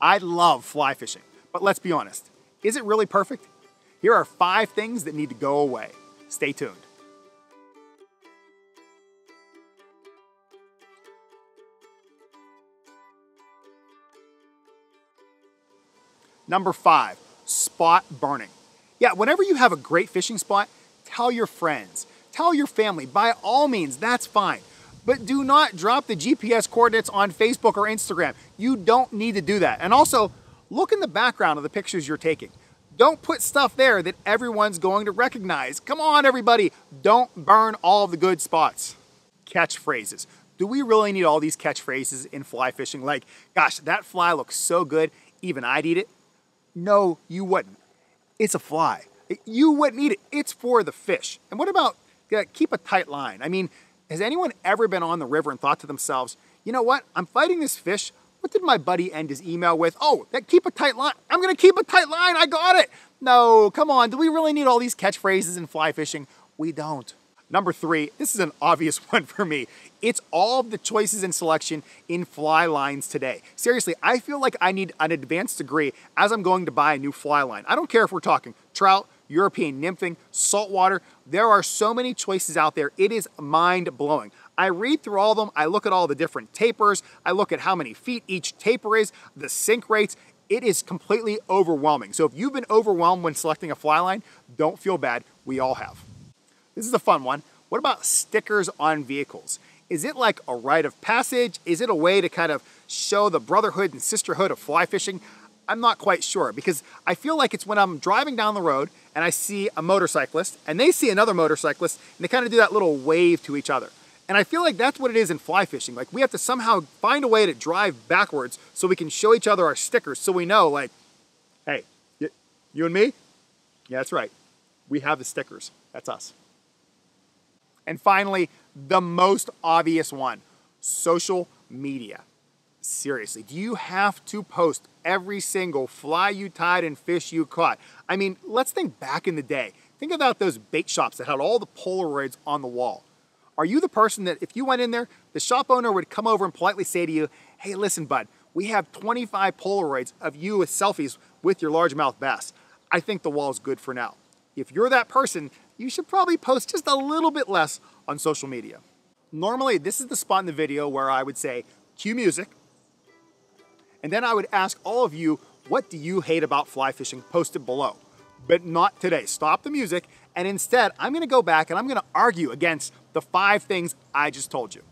I love fly fishing, but let's be honest, is it really perfect? Here are 5 things that need to go away. Stay tuned. Number 5, spot burning. Yeah, whenever you have a great fishing spot, tell your friends, tell your family, by all means, that's fine. But do not drop the GPS coordinates on Facebook or Instagram. You don't need to do that. And also, look in the background of the pictures you're taking. Don't put stuff there that everyone's going to recognize. Come on, everybody, don't burn all the good spots. Catchphrases. Do we really need all these catchphrases in fly fishing? Like, gosh, that fly looks so good, even I'd eat it. No, you wouldn't. It's a fly. You wouldn't eat it. It's for the fish. And what about keep a tight line? I mean, has anyone ever been on the river and thought to themselves, you know what? I'm fighting this fish. What did my buddy end his email with? Oh, that keep a tight line. I'm going to keep a tight line. I got it. No, come on. Do we really need all these catchphrases in fly fishing? We don't. Number 3, this is an obvious one for me. It's all the choices and selection in fly lines today. Seriously, I feel like I need an advanced degree as I'm going to buy a new fly line. I don't care if we're talking trout, European nymphing, saltwater. There are so many choices out there. It is mind-blowing. I read through all of them. I look at all the different tapers. I look at how many feet each taper is, the sink rates. It is completely overwhelming. So if you've been overwhelmed when selecting a fly line, don't feel bad. We all have. This is a fun one. What about stickers on vehicles? Is it like a rite of passage? Is it a way to kind of show the brotherhood and sisterhood of fly fishing? I'm not quite sure, because I feel like it's when I'm driving down the road and I see a motorcyclist and they see another motorcyclist and they kind of do that little wave to each other. And I feel like that's what it is in fly fishing. Like, we have to somehow find a way to drive backwards so we can show each other our stickers, so we know, like, hey, you and me? Yeah, that's right. We have the stickers. That's us. And finally, the most obvious one, social media. Seriously, do you have to post every single fly you tied and fish you caught? I mean, let's think back in the day. Think about those bait shops that had all the Polaroids on the wall. Are you the person that if you went in there, the shop owner would come over and politely say to you, hey, listen, bud, we have 25 Polaroids of you with selfies with your largemouth bass. I think the wall's good for now. If you're that person, you should probably post just a little bit less on social media. Normally, this is the spot in the video where I would say, cue music, and then I would ask all of you, what do you hate about fly fishing? Post it below, but not today. Stop the music, and instead, I'm gonna go back and I'm gonna argue against the 5 things I just told you.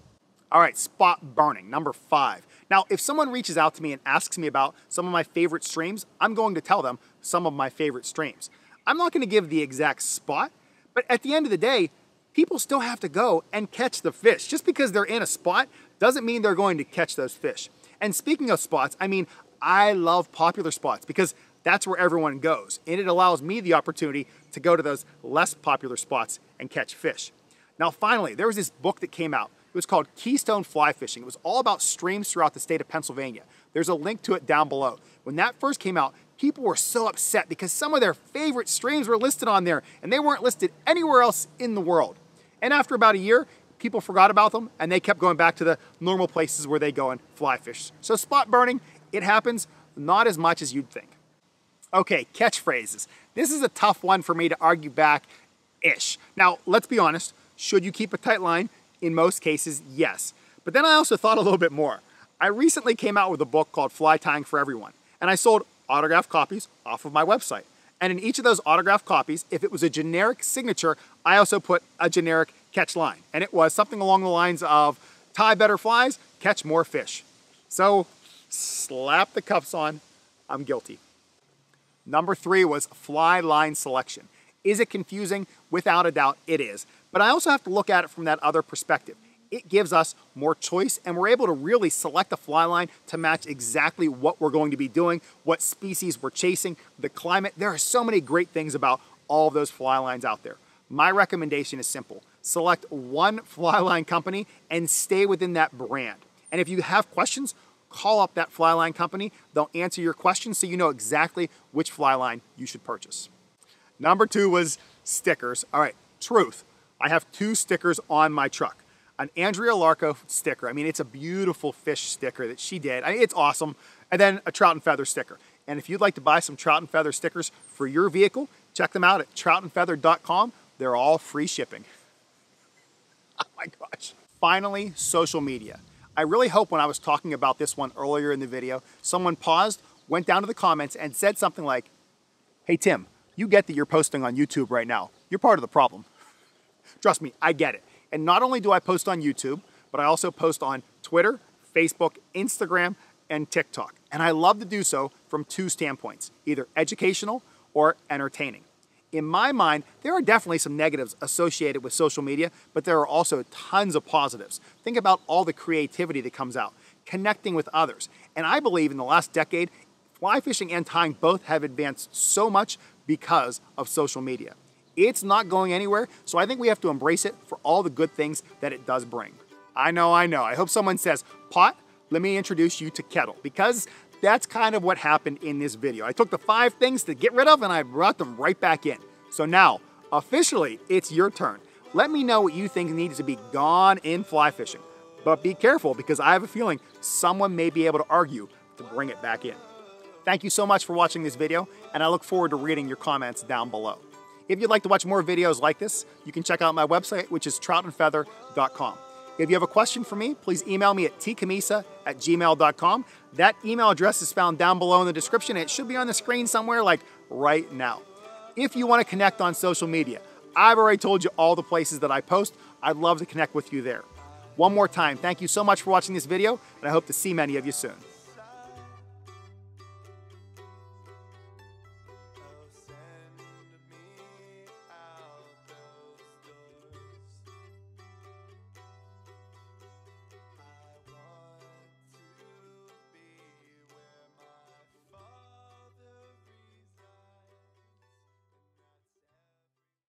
All right, spot burning, number 5. Now, if someone reaches out to me and asks me about some of my favorite streams, I'm going to tell them some of my favorite streams. I'm not gonna give the exact spot, but at the end of the day, people still have to go and catch the fish. Just because they're in a spot doesn't mean they're going to catch those fish. And speaking of spots, I mean, I love popular spots because that's where everyone goes. And it allows me the opportunity to go to those less popular spots and catch fish. Now, finally, there was this book that came out. It was called Keystone Fly Fishing. It was all about streams throughout the state of Pennsylvania. There's a link to it down below. When that first came out, people were so upset because some of their favorite streams were listed on there and they weren't listed anywhere else in the world. And after about a year, people forgot about them and they kept going back to the normal places where they go and fly fish. So spot burning, it happens, not as much as you'd think. Okay, catchphrases. This is a tough one for me to argue back-ish. Now, let's be honest, should you keep a tight line? In most cases, yes. But then I also thought a little bit more. I recently came out with a book called Fly Tying for Everyone, and I sold autographed copies off of my website. And in each of those autographed copies, if it was a generic signature, I also put a generic catch line. And it was something along the lines of, tie better flies, catch more fish. So slap the cuffs on, I'm guilty. Number 3 was fly line selection. Is it confusing? Without a doubt, it is. But I also have to look at it from that other perspective. It gives us more choice and we're able to really select a fly line to match exactly what we're going to be doing, what species we're chasing, the climate. There are so many great things about all of those fly lines out there. My recommendation is simple. Select one fly line company and stay within that brand. And if you have questions, call up that fly line company. They'll answer your questions so you know exactly which fly line you should purchase. Number 2 was stickers. All right, truth. I have 2 stickers on my truck. An Andrea Larko sticker. I mean, it's a beautiful fish sticker that she did. I mean, it's awesome. and then a Trout and Feather sticker. And if you'd like to buy some Trout and Feather stickers for your vehicle, check them out at troutandfeather.com. They're all free shipping. Oh my gosh. Finally, social media. I really hope when I was talking about this one earlier in the video, someone paused, went down to the comments and said something like, hey Tim, you get that you're posting on YouTube right now. You're part of the problem. Trust me, I get it. And not only do I post on YouTube, but I also post on Twitter, Facebook, Instagram, and TikTok. And I love to do so from two standpoints, either educational or entertaining. In my mind, there are definitely some negatives associated with social media, but there are also tons of positives. Think about all the creativity that comes out, connecting with others. And I believe in the last decade, fly fishing and tying both have advanced so much because of social media. It's not going anywhere, so I think we have to embrace it for all the good things that it does bring. I know. I hope someone says, Pot, let me introduce you to Kettle, because that's kind of what happened in this video. I took the 5 things to get rid of and I brought them right back in. So now, officially, it's your turn. Let me know what you think needs to be gone in fly fishing. But be careful, because I have a feeling someone may be able to argue to bring it back in. Thank you so much for watching this video, and I look forward to reading your comments down below. If you'd like to watch more videos like this, you can check out my website, which is troutandfeather.com. If you have a question for me, please email me at tcammisa@gmail.com. That email address is found down below in the description. It should be on the screen somewhere, like right now. If you want to connect on social media, I've already told you all the places that I post. I'd love to connect with you there. One more time, thank you so much for watching this video, and I hope to see many of you soon.